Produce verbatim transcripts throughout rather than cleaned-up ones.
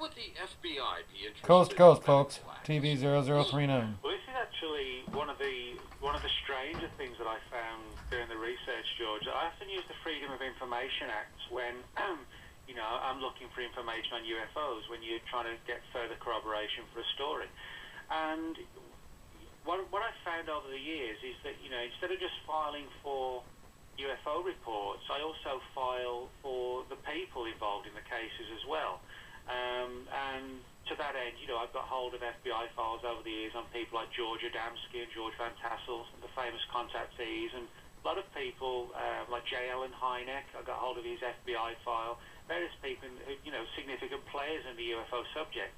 would the F B I be interested? Coast to coast, folks. T V zero zero three nine. Well, this is actually one of the one of the stranger things that I found during the research, George. I often use the Freedom of Information Act when, you know, I'm looking for information on U F Os when you're trying to get further corroboration for a story. And what, what I've found over the years is that, you know, instead of just filing for U F O reports, I also file for the people involved in the cases as well. Um, and to that end, you know, I've got hold of F B I files over the years on people like George Adamski and George Van Tassel, the famous contactees, and a lot of people uh, like J. Allen Hynek. I got hold of his F B I file, various people, who, you know, significant players in the U F O subject.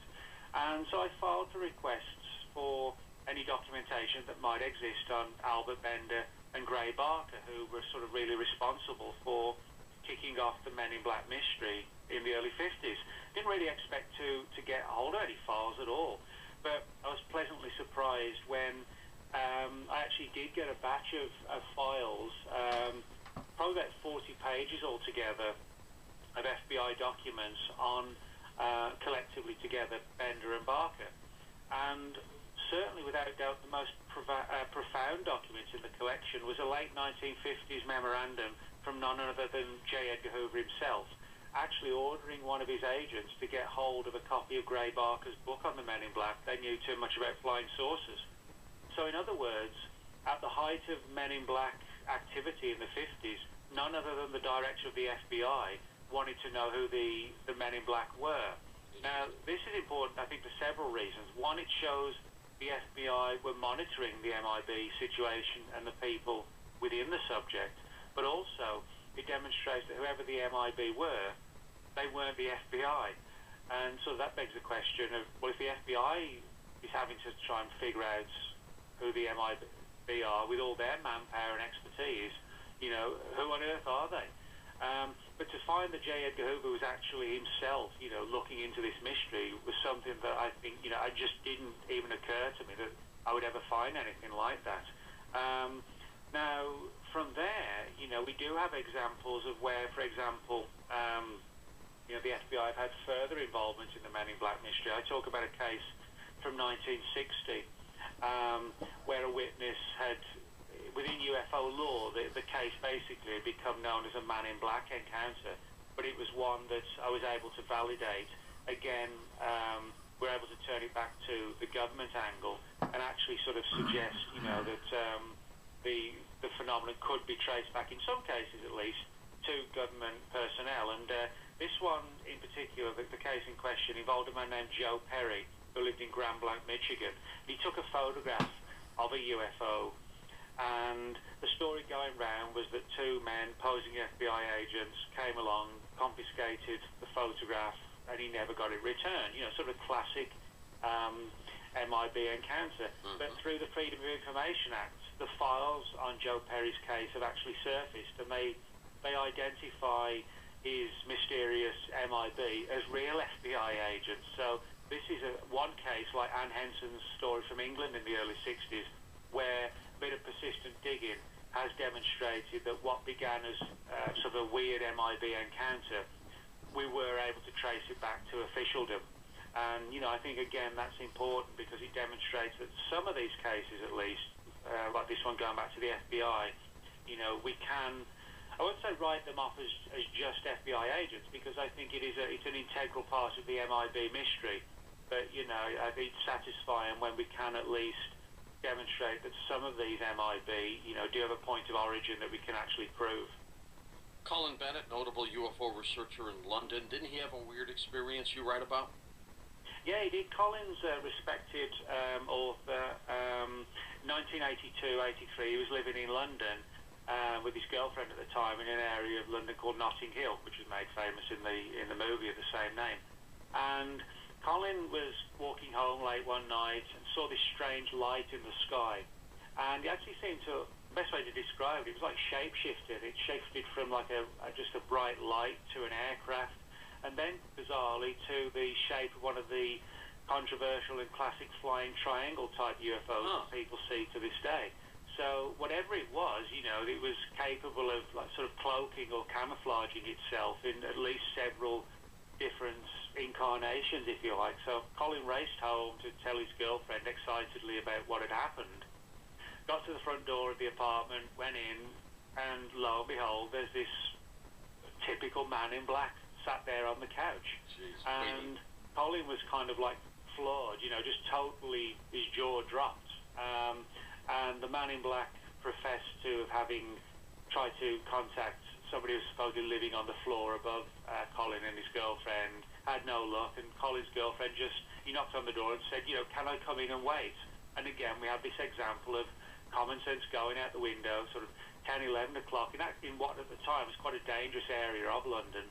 And so I filed for requests for any documentation that might exist on Albert Bender and Gray Barker, who were sort of really responsible for kicking off the Men in Black mystery in the early fifties. Didn't really expect to, to get hold of any files at all, but I was pleasantly surprised when um, I actually did get a batch of, of files, um, probably about forty pages altogether of F B I documents on uh, collectively together Bender and Barker. And certainly, without a doubt, the most provi- uh, profound document in the collection was a late nineteen fifties memorandum from none other than J. Edgar Hoover himself, actually ordering one of his agents to get hold of a copy of Gray Barker's book on the Men in Black. They knew too much about flying saucers. So in other words, at the height of Men in Black activity in the fifties, none other than the director of the F B I wanted to know who the, the Men in Black were. Now, this is important, I think, for several reasons. One, it shows the F B I were monitoring the M I B situation and the people within the subject, but also it demonstrates that whoever the M I B were, they weren't the F B I. And so that begs the question of, well, if the F B I is having to try and figure out who the M I B are with all their manpower and expertise, you know, who on earth are they? Um, but to find that J. Edgar Hoover was actually himself, you know, looking into this mystery was something that I think, you know, I just didn't even occur to me that I would ever find anything like that. Um, now, from there, you know, we do have examples of where, for example, um, you know, the F B I have had further involvement in the Men in Black mystery. I talk about a case from nineteen sixty um, where a witness had... Within U F O law, the, the case basically had become known as a Man in Black encounter, but it was one that I was able to validate. Again, um, we're able to turn it back to the government angle and actually sort of suggest, you know, that um, the the phenomenon could be traced back, in some cases at least, to government personnel. And uh, this one in particular, the, the case in question, involved a man named Joe Perry, who lived in Grand Blanc, Michigan. He took a photograph of a U F O. And the story going round was that two men posing F B I agents came along, confiscated the photograph, and he never got it returned. You know, sort of classic um, M I B encounter. Mm-hmm. But through the Freedom of Information Act, the files on Joe Perry's case have actually surfaced, and they they identify his mysterious M I B as real F B I agents. So this is a, one case like Anne Henson's story from England in the early sixties, where bit of persistent digging has demonstrated that what began as uh, sort of a weird M I B encounter, we were able to trace it back to officialdom. And, you know, I think, again, that's important because it demonstrates that some of these cases, at least, uh, like this one going back to the F B I, you know, we can, I wouldn't say write them off as, as just F B I agents, because I think it is a, it's an integral part of the M I B mystery. But, you know, I think it's satisfying when we can at least demonstrate that some of these M I B, you know, do have a point of origin that we can actually prove. Colin Bennett, notable U F O researcher in London, didn't he have a weird experience you write about? Yeah, he did. Colin's a respected um, author. Um, nineteen eighty-two eighty-three, he was living in London uh, with his girlfriend at the time in an area of London called Notting Hill, which was made famous in the in the movie of the same name. And Colin was walking home late one night and saw this strange light in the sky. And it actually seemed to, the best way to describe it, it was like shape-shifted. It shifted from like a, a just a bright light to an aircraft, and then, bizarrely, to the shape of one of the controversial and classic flying triangle-type U F Os huh. that people see to this day. So whatever it was, you know, it was capable of like sort of cloaking or camouflaging itself in at least several different incarnations. questions, if you like. So Colin raced home to tell his girlfriend excitedly about what had happened. Got to the front door of the apartment, went in, and lo and behold, there's this typical man in black sat there on the couch. Jeez, and really? Colin was kind of like floored, you know, just totally, his jaw dropped. Um, and the man in black professed to have having tried to contact somebody who's supposedly living on the floor above uh, Colin and his girlfriend, had no luck, and Colin's girlfriend just, he knocked on the door and said, you know, can I come in and wait? And again, we have this example of common sense going out the window, sort of ten, eleven o'clock, in, in what at the time was quite a dangerous area of London,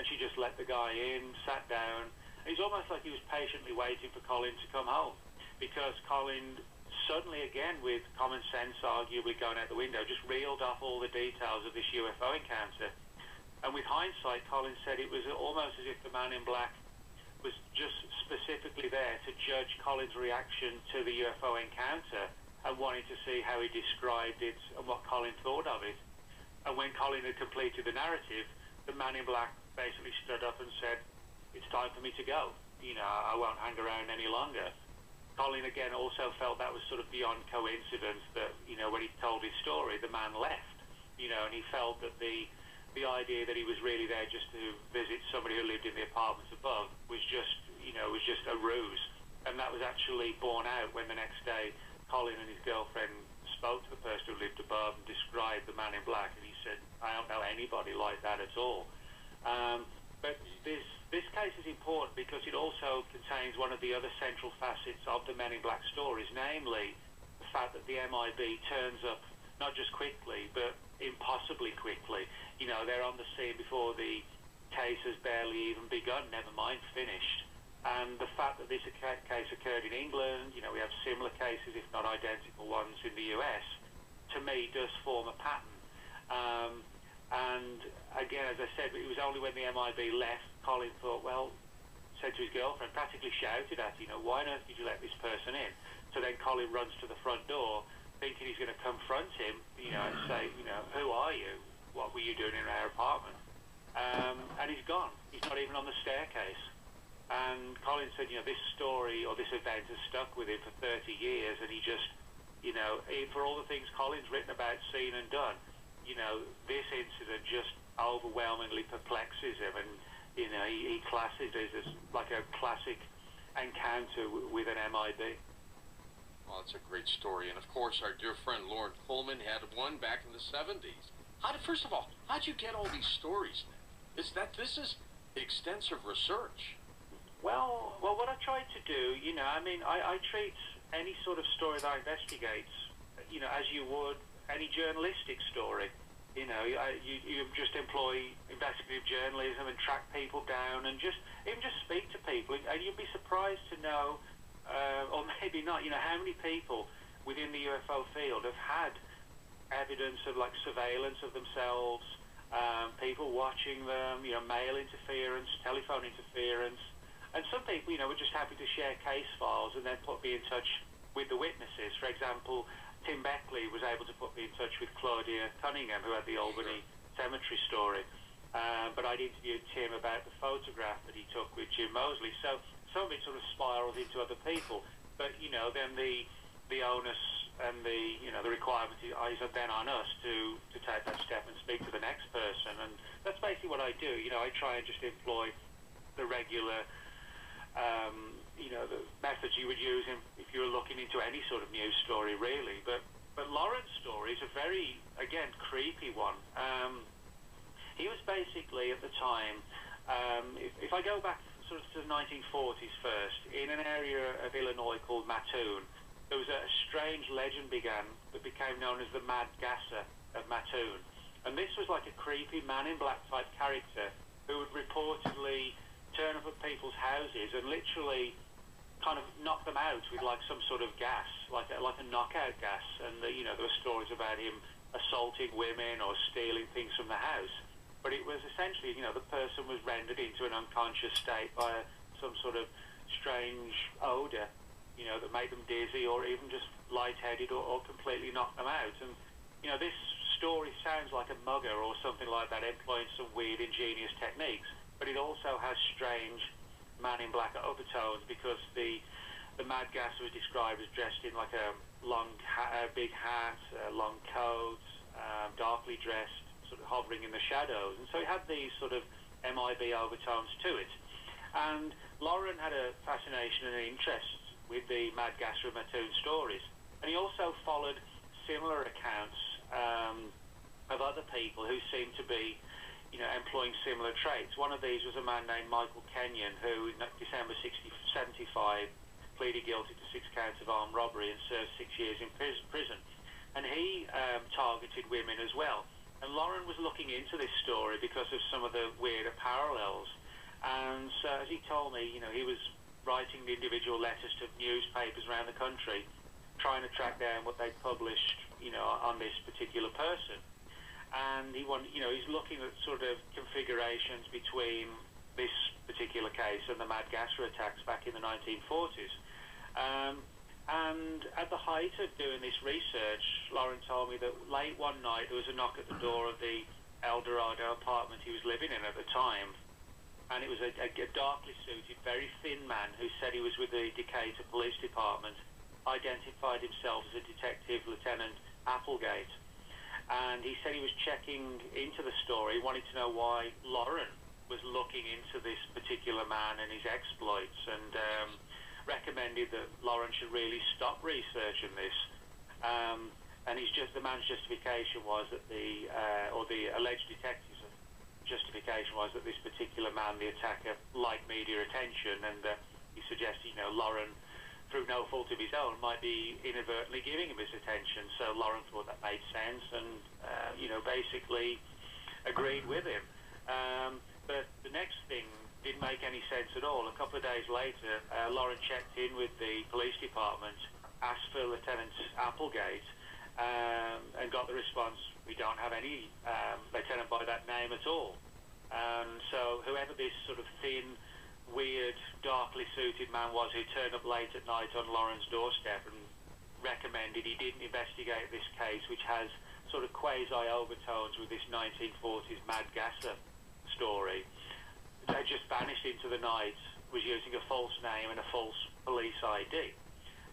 and she just let the guy in, sat down. It was almost like he was patiently waiting for Colin to come home, because Colin, suddenly again with common sense arguably going out the window, just reeled off all the details of this U F O encounter. And with hindsight, Colin said it was almost as if the man in black was just specifically there to judge Colin's reaction to the U F O encounter and wanted to see how he described it and what Colin thought of it. And when Colin had completed the narrative, the man in black basically stood up and said, it's time for me to go, you know, I won't hang around any longer. Colin again also felt that was sort of beyond coincidence that, you know, when he told his story, the man left, you know, and he felt that the the idea that he was really there just to visit somebody who lived in the apartments above was just, you know, was just a ruse. And that was actually borne out when the next day Colin and his girlfriend spoke to the person who lived above and described the man in black, and he said, I don't know anybody like that at all. Um, but this This case is important because it also contains one of the other central facets of the Men in Black stories, namely the fact that the M I B turns up not just quickly, but impossibly quickly. You know, they're on the scene before the case has barely even begun, never mind finished. And the fact that this case occurred in England, you know, we have similar cases, if not identical ones, in the U S, to me does form a pattern. Um, and again, as I said, it was only when the M I B left, Colin thought, well, said to his girlfriend, practically shouted at, you know, why on earth did you let this person in? So then Colin runs to the front door, thinking he's going to confront him, you know, and say, you know, who are you? What were you doing in our apartment? Um, and he's gone. He's not even on the staircase. And Colin said, you know, this story or this event has stuck with him for thirty years, and he just, you know, for all the things Colin's written about, seen and done, you know, this incident just overwhelmingly perplexes him, and you know, he, he classes it as like a classic encounter w with an M I B. Well, that's a great story. And, of course, our dear friend Lauren Pullman had one back in the seventies. How did, first of all, how'd you get all these stories? Is that, this is extensive research. Well, well, what I tried to do, you know, I mean, I, I treat any sort of story that I investigate, you know, as you would any journalistic story. You know, you, you just employ investigative journalism and track people down and just even just speak to people. And you'd be surprised to know, uh, or maybe not, you know, how many people within the U F O field have had evidence of, like, surveillance of themselves, um, people watching them, you know, mail interference, telephone interference. And some people, you know, were just happy to share case files and then put me in touch with the witnesses. For example, Tim Beckley was able to put me in touch with Claudia Cunningham, who had the Albany Cemetery story. Uh, but I'd interviewed Tim about the photograph that he took with Jim Mosley. So some of it sort of spirals into other people. But, you know, then the the onus and the, you know, the requirement is then on us to, to take that step and speak to the next person. And that's basically what I do. You know, I try and just employ the regular... Um, you know, the methods you would use in, if you were looking into any sort of news story, really. But but Lauren's story is a very, again, creepy one. Um, he was basically, at the time, um, if, if I go back sort of to the nineteen forties first, in an area of Illinois called Mattoon, there was a strange legend began that became known as the Mad Gasser of Mattoon. And this was like a creepy man in black type character who would reportedly turn up at people's houses and literally kind of knock them out with like some sort of gas, like a, like a knockout gas. And the, you know, there were stories about him assaulting women or stealing things from the house. But it was essentially, you know, the person was rendered into an unconscious state by some sort of strange odor, you know, that made them dizzy or even just lightheaded or, or completely knocked them out. And, you know, this story sounds like a mugger or something like that employing some weird, ingenious techniques, but it also has strange Man in Black at overtones, because the the Mad Gasser was described as dressed in like a long, ha a big hat, uh, long coat, um, darkly dressed, sort of hovering in the shadows, and so it had these sort of M I B overtones to it. And Lauren had a fascination and an interest with the Mad Gasser of Mattoon stories, and he also followed similar accounts um, of other people who seemed to be, you know, employing similar traits. One of these was a man named Michael Kenyon, who in December seventy-five pleaded guilty to six counts of armed robbery and served six years in prison. And he um, targeted women as well. And Lauren was looking into this story because of some of the weirder parallels. And so, as he told me, you know, he was writing the individual letters to newspapers around the country, trying to track down what they published, you know, on this particular person. And he wanted, you know, he's looking at sort of configurations between this particular case and the Mad Gasser attacks back in the nineteen forties. Um, and at the height of doing this research, Lauren told me that late one night there was a knock at the door of the El Dorado apartment he was living in at the time. And it was a, a, a darkly suited, very thin man who said he was with the Decatur Police Department, identified himself as a Detective Lieutenant Applegate. And he said he was checking into the story, wanted to know why Lauren was looking into this particular man and his exploits, and um, recommended that Lauren should really stop researching this. Um, and he's just, the man's justification was that the, uh, or the alleged detective's justification was that this particular man, the attacker, liked media attention, and uh, he suggested, you know, Lauren, through no fault of his own, might be inadvertently giving him his attention. So Lauren thought that made sense, and uh, you know, basically agreed with him. Um, but the next thing didn't make any sense at all. A couple of days later, uh, Lauren checked in with the police department, asked for Lieutenant Applegate, um, and got the response, we don't have any um, lieutenant by that name at all. Um, so whoever this sort of thin, weird, darkly suited man was who turned up late at night on Lauren's doorstep and recommended he didn't investigate this case, which has sort of quasi-overtones with this nineteen forties Mad Gasser story, they just vanished into the night, was using a false name and a false police I D.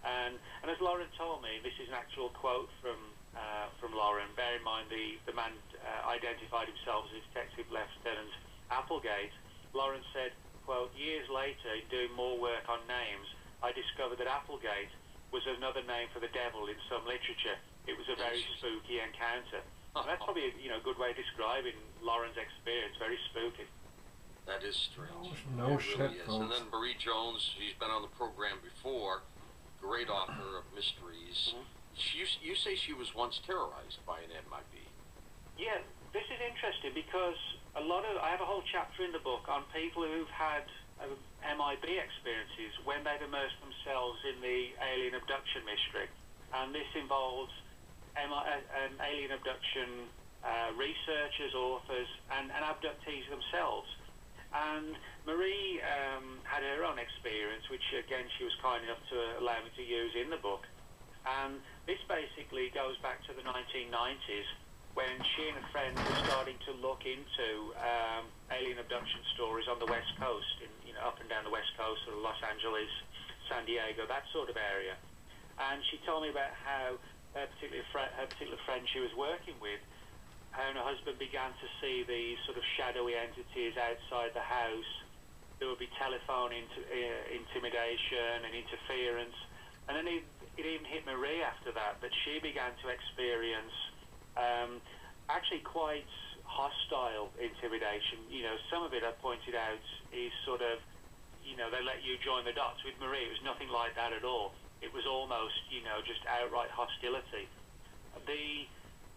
And, and as Lauren told me, this is an actual quote from Uh, from Lauren. Bear in mind the, the man uh, identified himself as Detective Lieutenant Applegate. Lauren said, quote, years later, in doing more work on names, I discovered that Applegate was another name for the devil in some literature. It was a very spooky encounter. And that's probably a, you know, good way of describing Lauren's experience, very spooky. That is strange. No, no shit, really. And then Marie Jones, she's been on the program before, great author of mysteries. Mm-hmm. You, you say she was once terrorized by an M I B. Yeah, this is interesting because a lot of, I have a whole chapter in the book on people who've had uh, M I B experiences when they've immersed themselves in the alien abduction mystery. And this involves M I, um, alien abduction uh, researchers, authors, and, and abductees themselves. And Marie um, had her own experience, which again she was kind enough to allow me to use in the book. And this basically goes back to the nineteen nineties when she and a friend were starting to look into um, alien abduction stories on the West Coast, in, you know, up and down the West Coast, sort of Los Angeles, San Diego, that sort of area. And she told me about how her particular, fr her particular friend she was working with, her and her husband began to see these sort of shadowy entities outside the house. There would be telephone int uh, intimidation and interference. And then he, it even hit Marie after that, that she began to experience um, actually quite hostile intimidation. You know, some of it I pointed out is sort of, you know, they let you join the dots. With Marie, it was nothing like that at all. It was almost, you know, just outright hostility. The,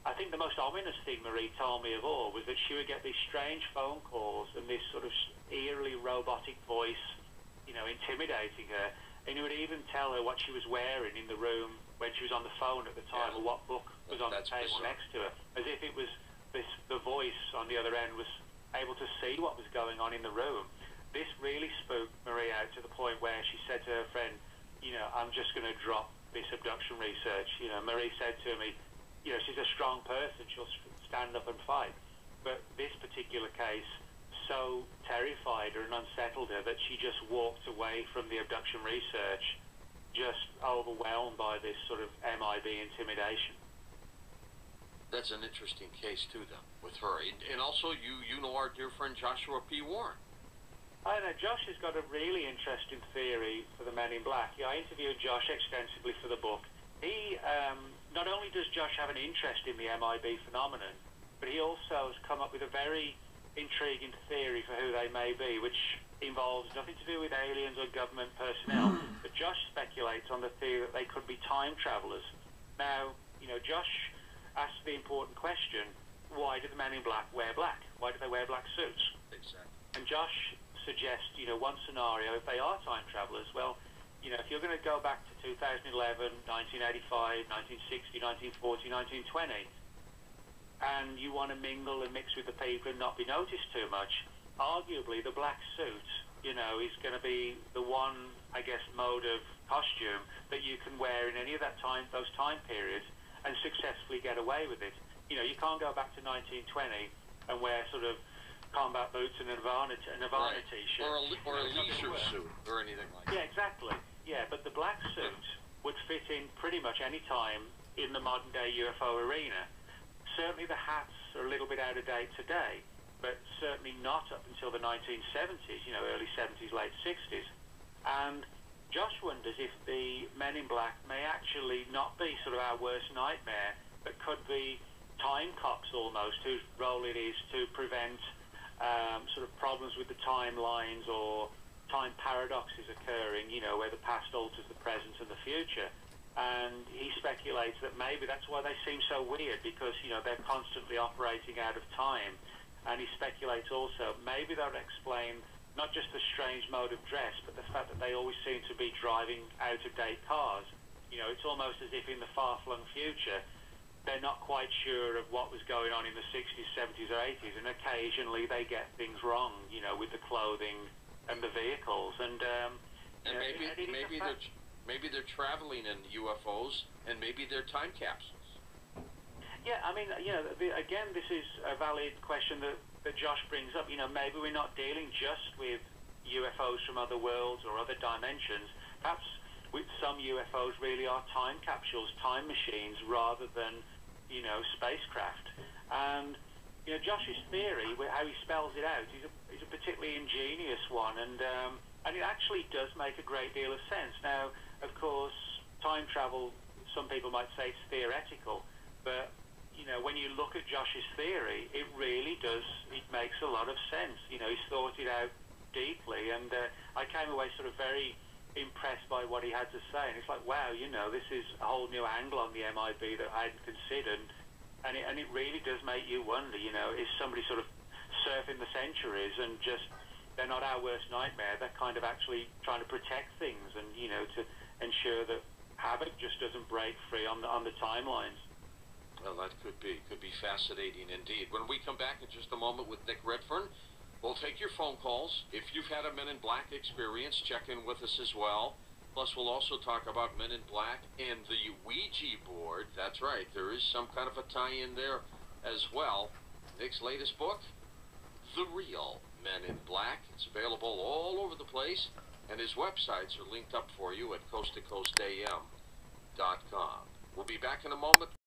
I think the most ominous thing Marie told me of all was that she would get these strange phone calls and this sort of eerily robotic voice, you know, intimidating her. And he would even tell her what she was wearing in the room when she was on the phone at the time, yeah, or what book was on the table next to her, as if it was this, the voice on the other end was able to see what was going on in the room. This really spooked Marie out to the point where she said to her friend, you know, I'm just going to drop this abduction research. You know, Marie said to me, you know, she's a strong person, she'll stand up and fight. But this particular case so terrified her and unsettled her that she just walked away from the abduction research, just overwhelmed by this sort of M I B intimidation. That's an interesting case too, though, with her. And also, you you know our dear friend Joshua P Warren. I know, Josh has got a really interesting theory for the Men in Black. Yeah, I interviewed Josh extensively for the book. He, um, not only does Josh have an interest in the M I B phenomenon, but he also has come up with a very intriguing theory for who they may be, which involves nothing to do with aliens or government personnel. But Josh speculates on the theory that they could be time travelers. Now, you know, Josh asked the important question, why do the Men in Black wear black? Why do they wear black suits? Exactly. And Josh suggests, you know, one scenario, if they are time travelers, well, you know, if you're going to go back to two thousand eleven, nineteen eighty-five, nineteen sixty, nineteen forty, nineteen twenty, and you want to mingle and mix with the people and not be noticed too much, arguably the black suit, you know, is going to be the one, I guess, mode of costume that you can wear in any of that time, those time periods, and successfully get away with it. You know, you can't go back to nineteen twenty and wear sort of combat boots and a Nirvana, a Nirvana right. T-shirt. Or a, or a leisure suit or anything like that. Yeah, exactly. Yeah, but the black suit would fit in pretty much any time in the modern-day U F O arena. Certainly the hats are a little bit out of date today, but certainly not up until the nineteen seventies, you know, early seventies, late sixties. And Josh wonders if the Men in Black may actually not be sort of our worst nightmare, but could be time cops almost, whose role it is to prevent um, sort of problems with the timelines or time paradoxes occurring, you know, where the past alters the present and the future. And he speculates that maybe that's why they seem so weird, because, you know, they're constantly operating out of time. And he speculates also maybe that would explain not just the strange mode of dress, but the fact that they always seem to be driving out-of-date cars. You know, it's almost as if in the far-flung future, they're not quite sure of what was going on in the sixties, seventies, or eighties, and occasionally they get things wrong, you know, with the clothing and the vehicles. And, um, and you know, maybe, maybe, they're tr maybe they're traveling in U F Os, and maybe they're time capsules. Yeah, I mean, you know, the, again, this is a valid question that that Josh brings up. You know, maybe we're not dealing just with U F Os from other worlds or other dimensions. Perhaps with some U F Os really are time capsules, time machines, rather than, you know, spacecraft. And, you know, Josh's theory, how he spells it out, is a, is a particularly ingenious one, and, um, and it actually does make a great deal of sense. Now, of course, time travel, some people might say it's theoretical, but you know, when you look at Josh's theory, it really does, it makes a lot of sense. You know, he's thought it out deeply, and uh, I came away sort of very impressed by what he had to say, and it's like, wow, you know, this is a whole new angle on the M I B that I hadn't considered, and it, and it really does make you wonder, you know, is somebody sort of surfing the centuries and just, they're not our worst nightmare, they're kind of actually trying to protect things and, you know, to ensure that havoc just doesn't break free on the, on the timelines. Well, that could be, could be fascinating indeed. When we come back in just a moment with Nick Redfern, we'll take your phone calls. If you've had a Men in Black experience, check in with us as well. Plus, we'll also talk about Men in Black and the Ouija board. That's right, there is some kind of a tie-in there as well. Nick's latest book, The Real Men in Black. It's available all over the place, and his websites are linked up for you at coast to coast A M dot com. We'll be back in a moment.